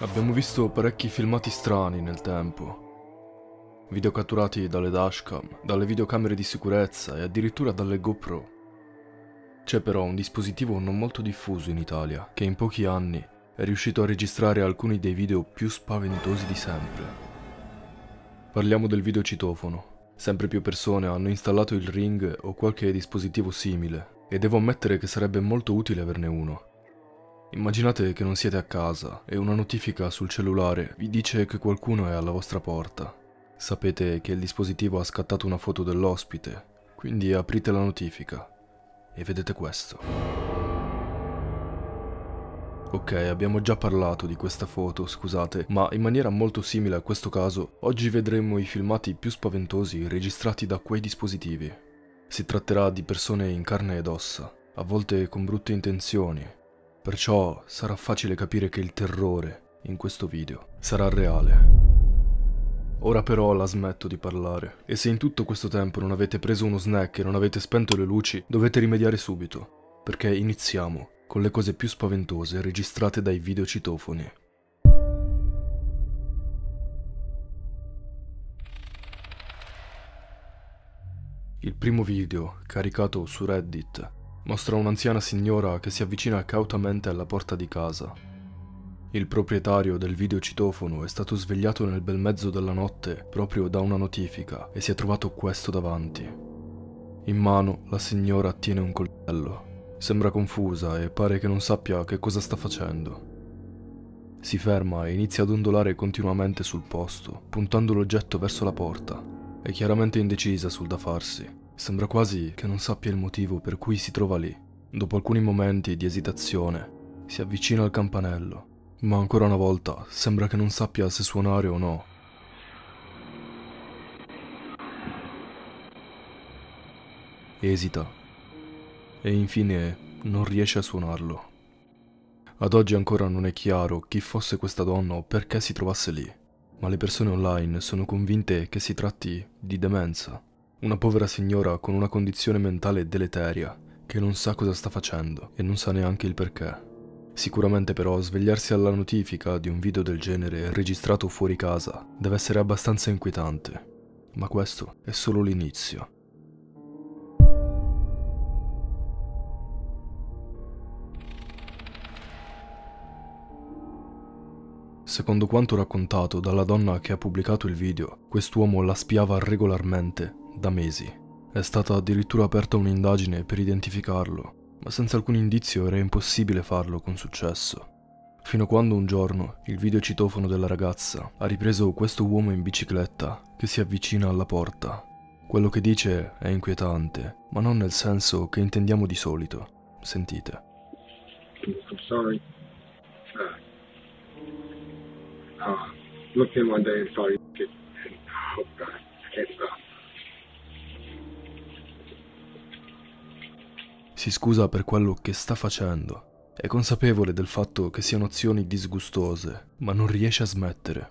Abbiamo visto parecchi filmati strani nel tempo, video catturati dalle dashcam, dalle videocamere di sicurezza e addirittura dalle GoPro. C'è però un dispositivo non molto diffuso in Italia che in pochi anni è riuscito a registrare alcuni dei video più spaventosi di sempre. Parliamo del videocitofono. Sempre più persone hanno installato il Ring o qualche dispositivo simile e devo ammettere che sarebbe molto utile averne uno. Immaginate che non siete a casa e una notifica sul cellulare vi dice che qualcuno è alla vostra porta. Sapete che il dispositivo ha scattato una foto dell'ospite, quindi aprite la notifica e vedete questo. Ok, abbiamo già parlato di questa foto, scusate, ma in maniera molto simile a questo caso, oggi vedremo i filmati più spaventosi registrati da quei dispositivi. Si tratterà di persone in carne ed ossa, a volte con brutte intenzioni, perciò sarà facile capire che il terrore in questo video sarà reale. Ora però la smetto di parlare, e se in tutto questo tempo non avete preso uno snack e non avete spento le luci, dovete rimediare subito, perché iniziamo con le cose più spaventose registrate dai videocitofoni. Il primo video, caricato su Reddit, mostra un'anziana signora che si avvicina cautamente alla porta di casa. Il proprietario del videocitofono è stato svegliato nel bel mezzo della notte proprio da una notifica e si è trovato questo davanti. In mano la signora tiene un coltello. Sembra confusa e pare che non sappia che cosa sta facendo. Si ferma e inizia ad ondolare continuamente sul posto, puntando l'oggetto verso la porta. È chiaramente indecisa sul da farsi. Sembra quasi che non sappia il motivo per cui si trova lì. Dopo alcuni momenti di esitazione, si avvicina al campanello. Ma ancora una volta sembra che non sappia se suonare o no. Esita. E infine non riesce a suonarlo. Ad oggi ancora non è chiaro chi fosse questa donna o perché si trovasse lì, ma le persone online sono convinte che si tratti di demenza. Una povera signora con una condizione mentale deleteria che non sa cosa sta facendo e non sa neanche il perché. Sicuramente però svegliarsi alla notifica di un video del genere registrato fuori casa deve essere abbastanza inquietante, ma questo è solo l'inizio. Secondo quanto raccontato dalla donna che ha pubblicato il video, quest'uomo la spiava regolarmente da mesi. È stata addirittura aperta un'indagine per identificarlo, ma senza alcun indizio era impossibile farlo con successo. Fino a quando un giorno il videocitofono della ragazza ha ripreso questo uomo in bicicletta che si avvicina alla porta. Quello che dice è inquietante, ma non nel senso che intendiamo di solito. Sentite. I'm sorry. Looked in one day and saw you and oh God, I can't stop. Si scusa per quello che sta facendo, è consapevole del fatto che siano azioni disgustose, ma non riesce a smettere.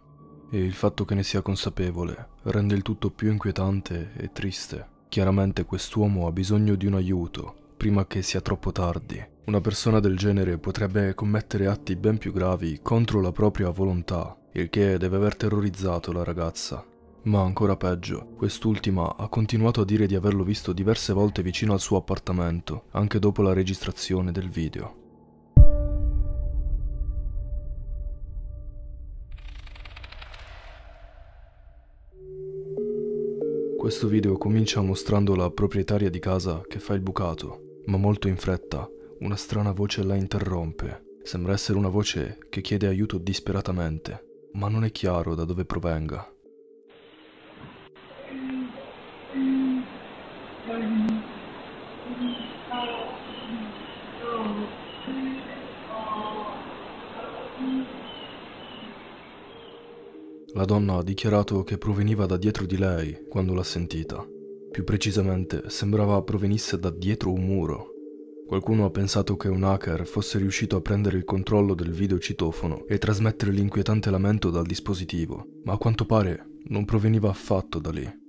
E il fatto che ne sia consapevole rende il tutto più inquietante e triste. Chiaramente quest'uomo ha bisogno di un aiuto, prima che sia troppo tardi. Una persona del genere potrebbe commettere atti ben più gravi contro la propria volontà, il che deve aver terrorizzato la ragazza. Ma ancora peggio, quest'ultima ha continuato a dire di averlo visto diverse volte vicino al suo appartamento, anche dopo la registrazione del video. Questo video comincia mostrando la proprietaria di casa che fa il bucato, ma molto in fretta una strana voce la interrompe. Sembra essere una voce che chiede aiuto disperatamente, ma non è chiaro da dove provenga. La donna ha dichiarato che proveniva da dietro di lei quando l'ha sentita. Più precisamente, sembrava provenisse da dietro un muro. Qualcuno ha pensato che un hacker fosse riuscito a prendere il controllo del videocitofono e trasmettere l'inquietante lamento dal dispositivo, ma a quanto pare non proveniva affatto da lì.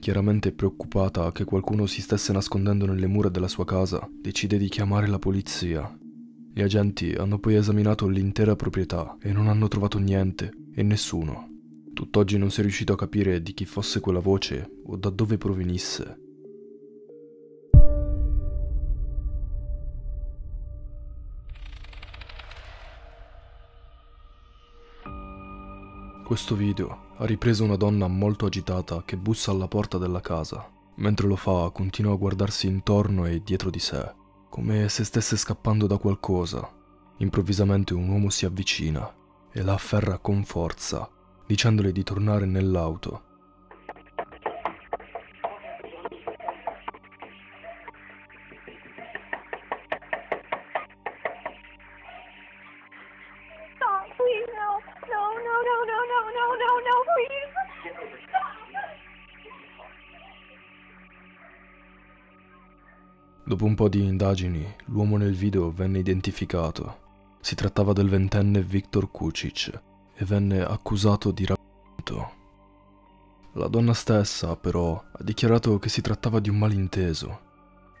Chiaramente preoccupata che qualcuno si stesse nascondendo nelle mura della sua casa, decide di chiamare la polizia. Gli agenti hanno poi esaminato l'intera proprietà e non hanno trovato niente e nessuno. Tutt'oggi non si è riuscito a capire di chi fosse quella voce o da dove provenisse. Questo video ha ripreso una donna molto agitata che bussa alla porta della casa. Mentre lo fa, continua a guardarsi intorno e dietro di sé, come se stesse scappando da qualcosa. Improvvisamente un uomo si avvicina e la afferra con forza, dicendole di tornare nell'auto. Dopo un po' di indagini, l'uomo nel video venne identificato. Si trattava del 20enne Viktor Kucic e venne accusato di rapimento. La donna stessa, però, ha dichiarato che si trattava di un malinteso.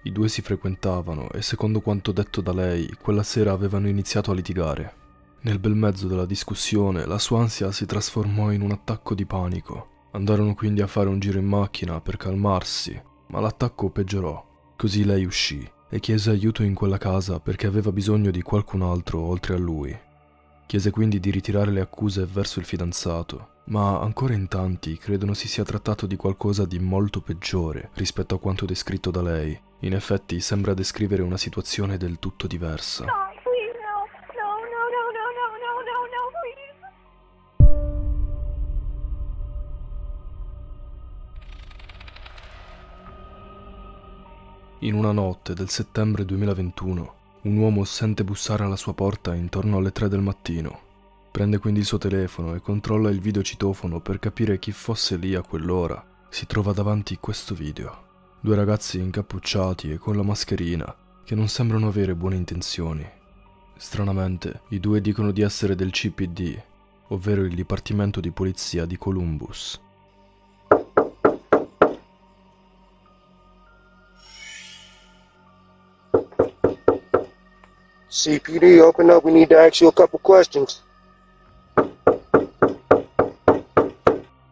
I due si frequentavano e, secondo quanto detto da lei, quella sera avevano iniziato a litigare. Nel bel mezzo della discussione, la sua ansia si trasformò in un attacco di panico. Andarono quindi a fare un giro in macchina per calmarsi, ma l'attacco peggiorò. Così lei uscì e chiese aiuto in quella casa perché aveva bisogno di qualcun altro oltre a lui. Chiese quindi di ritirare le accuse verso il fidanzato, ma ancora in tanti credono si sia trattato di qualcosa di molto peggiore rispetto a quanto descritto da lei. In effetti sembra descrivere una situazione del tutto diversa. In una notte del settembre 2021, un uomo sente bussare alla sua porta intorno alle 3 del mattino. Prende quindi il suo telefono e controlla il videocitofono per capire chi fosse lì a quell'ora. Si trova davanti questo video. Due ragazzi incappucciati e con la mascherina, che non sembrano avere buone intenzioni. Stranamente, i due dicono di essere del CPD, ovvero il Dipartimento di Polizia di Columbus. CPD, open up, we need to ask you a couple questions.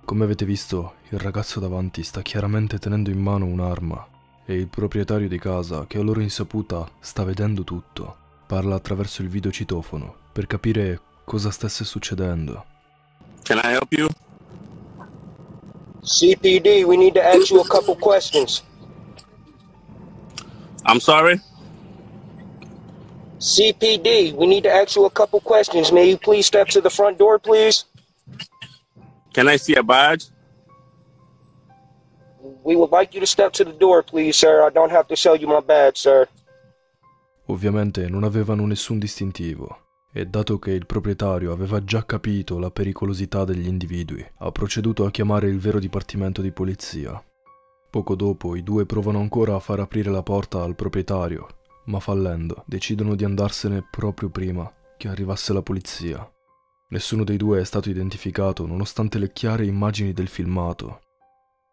Come avete visto, il ragazzo davanti sta chiaramente tenendo in mano un'arma e il proprietario di casa, che a loro insaputa sta vedendo tutto, parla attraverso il videocitofono per capire cosa stesse succedendo. Can I help you? CPD, we need to ask you a couple questions. I'm sorry? CPD, we need to ask you a couple questions. May you please step to the front door, please? Can I see a badge? We would like you to step to the door, please, sir. I don't have to show you my badge, sir. Ovviamente non avevano nessun distintivo e dato che il proprietario aveva già capito la pericolosità degli individui, ha proceduto a chiamare il vero dipartimento di polizia. Poco dopo i due provano ancora a far aprire la porta al proprietario, ma fallendo, decidono di andarsene proprio prima che arrivasse la polizia. Nessuno dei due è stato identificato nonostante le chiare immagini del filmato.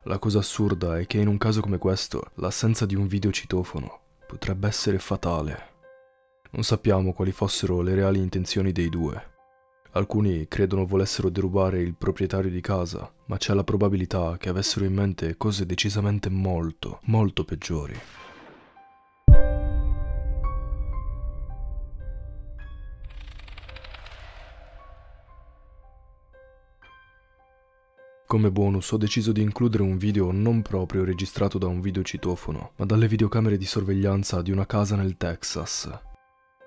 La cosa assurda è che in un caso come questo, l'assenza di un videocitofono potrebbe essere fatale. Non sappiamo quali fossero le reali intenzioni dei due. Alcuni credono volessero derubare il proprietario di casa, ma c'è la probabilità che avessero in mente cose decisamente molto, molto peggiori. Come bonus ho deciso di includere un video non proprio registrato da un videocitofono, ma dalle videocamere di sorveglianza di una casa nel Texas.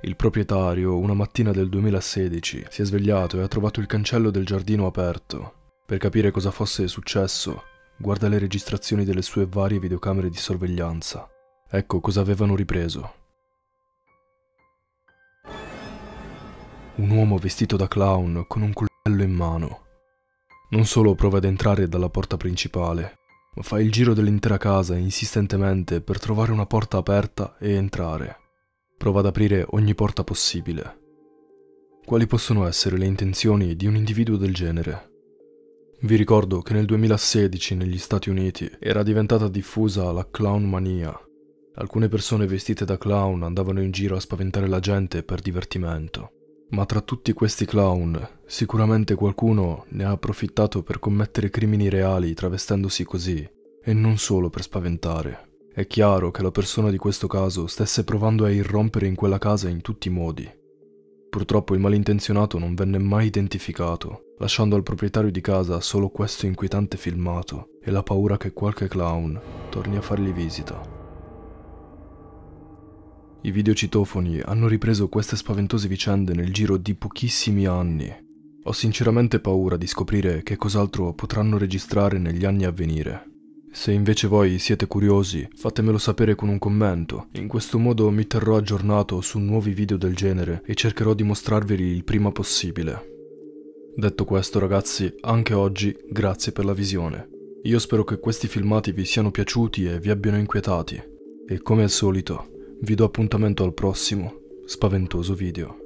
Il proprietario, una mattina del 2016, si è svegliato e ha trovato il cancello del giardino aperto. Per capire cosa fosse successo, guarda le registrazioni delle sue varie videocamere di sorveglianza. Ecco cosa avevano ripreso. Un uomo vestito da clown con un coltello in mano. Non solo prova ad entrare dalla porta principale, ma fa il giro dell'intera casa insistentemente per trovare una porta aperta e entrare. Prova ad aprire ogni porta possibile. Quali possono essere le intenzioni di un individuo del genere? Vi ricordo che nel 2016 negli Stati Uniti era diventata diffusa la clown mania. Alcune persone vestite da clown andavano in giro a spaventare la gente per divertimento, ma tra tutti questi clown sicuramente qualcuno ne ha approfittato per commettere crimini reali travestendosi così, e non solo per spaventare. È chiaro che la persona di questo caso stesse provando a irrompere in quella casa in tutti i modi. Purtroppo il malintenzionato non venne mai identificato, lasciando al proprietario di casa solo questo inquietante filmato e la paura che qualche clown torni a fargli visita. I videocitofoni hanno ripreso queste spaventose vicende nel giro di pochissimi anni. Ho sinceramente paura di scoprire che cos'altro potranno registrare negli anni a venire. Se invece voi siete curiosi, fatemelo sapere con un commento. In questo modo mi terrò aggiornato su nuovi video del genere e cercherò di mostrarveli il prima possibile. Detto questo ragazzi, anche oggi grazie per la visione. Io spero che questi filmati vi siano piaciuti e vi abbiano inquietati. E come al solito, vi do appuntamento al prossimo spaventoso video.